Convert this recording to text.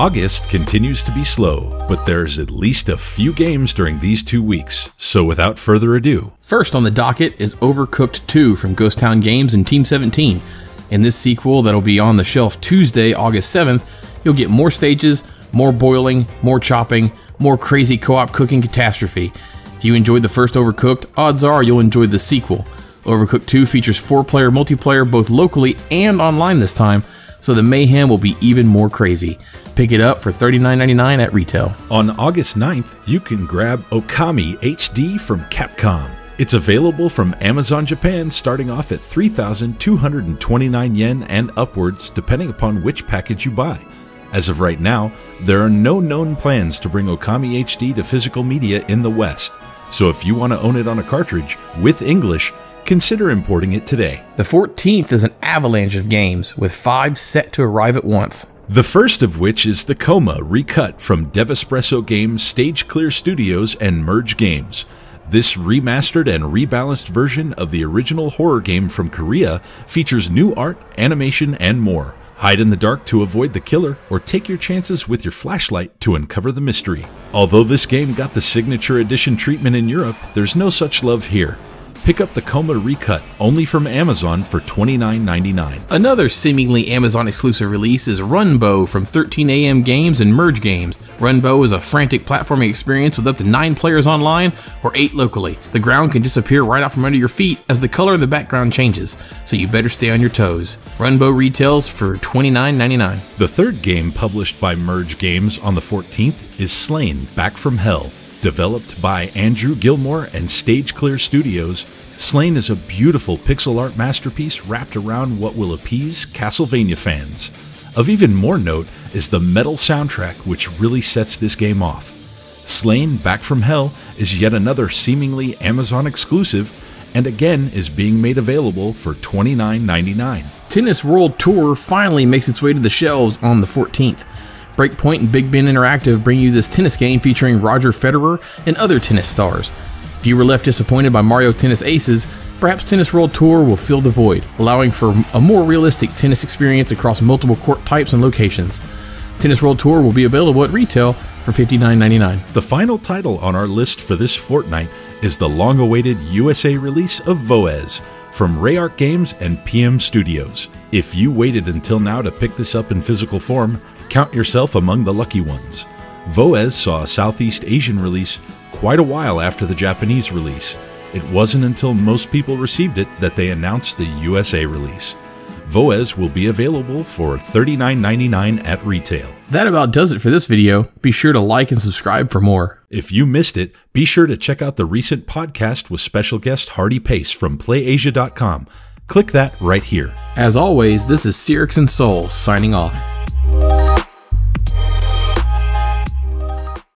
August continues to be slow, but there's at least a few games during these 2 weeks, so without further ado. First on the docket is Overcooked 2 from Ghost Town Games and Team 17. In this sequel that'll be on the shelf Tuesday, August 7th, you'll get more stages, more boiling, more chopping, more crazy co-op cooking catastrophe. If you enjoyed the first Overcooked, odds are you'll enjoy the sequel. Overcooked 2 features 4-player multiplayer both locally and online this time, so the mayhem will be even more crazy. Pick it up for $39.99 at retail. On August 9th, you can grab Okami HD from Capcom. It's available from Amazon Japan starting off at 3,229 yen and upwards depending upon which package you buy. As of right now, there are no known plans to bring Okami HD to physical media in the West, so if you want to own it on a cartridge with English, consider importing it today. The 14th is an avalanche of games, with 5 set to arrive at once. The first of which is The Coma: Recut from Dev Espresso Games, Stage Clear Studios, and Merge Games. This remastered and rebalanced version of the original horror game from Korea features new art, animation, and more. Hide in the dark to avoid the killer, or take your chances with your flashlight to uncover the mystery. Although this game got the Signature Edition treatment in Europe, there's no such love here. Pick up The Coma Recut only from Amazon for $29.99. Another seemingly Amazon exclusive release is Runbow from 13AM Games and Merge Games. Runbow is a frantic platforming experience with up to 9 players online or 8 locally. The ground can disappear right out from under your feet as the color in the background changes, so you better stay on your toes. Runbow retails for $29.99. The third game published by Merge Games on the 14th is Slain: Back From Hell. Developed by Andrew Gilmore and Stage Clear Studios, Slain is a beautiful pixel art masterpiece wrapped around what will appease Castlevania fans. Of even more note is the metal soundtrack, which really sets this game off. Slain: Back From Hell is yet another seemingly Amazon exclusive, and again is being made available for $29.99. Tennis World Tour finally makes its way to the shelves on the 14th. Breakpoint and Big Ben Interactive bring you this tennis game featuring Roger Federer and other tennis stars. If you were left disappointed by Mario Tennis Aces, perhaps Tennis World Tour will fill the void, allowing for a more realistic tennis experience across multiple court types and locations. Tennis World Tour will be available at retail for $59.99. The final title on our list for this fortnight is the long-awaited USA release of VOEZ from Rayark Games and PM Studios. If you waited until now to pick this up in physical form, count yourself among the lucky ones. VOEZ saw a Southeast Asian release quite a while after the Japanese release. It wasn't until most people received it that they announced the USA release. VOEZ will be available for $39.99 at retail. That about does it for this video. Be sure to like and subscribe for more. If you missed it, be sure to check out the recent podcast with special guest Hardy Pace from PlayAsia.com. Click that right here. As always, this is Cirix and Soul signing off.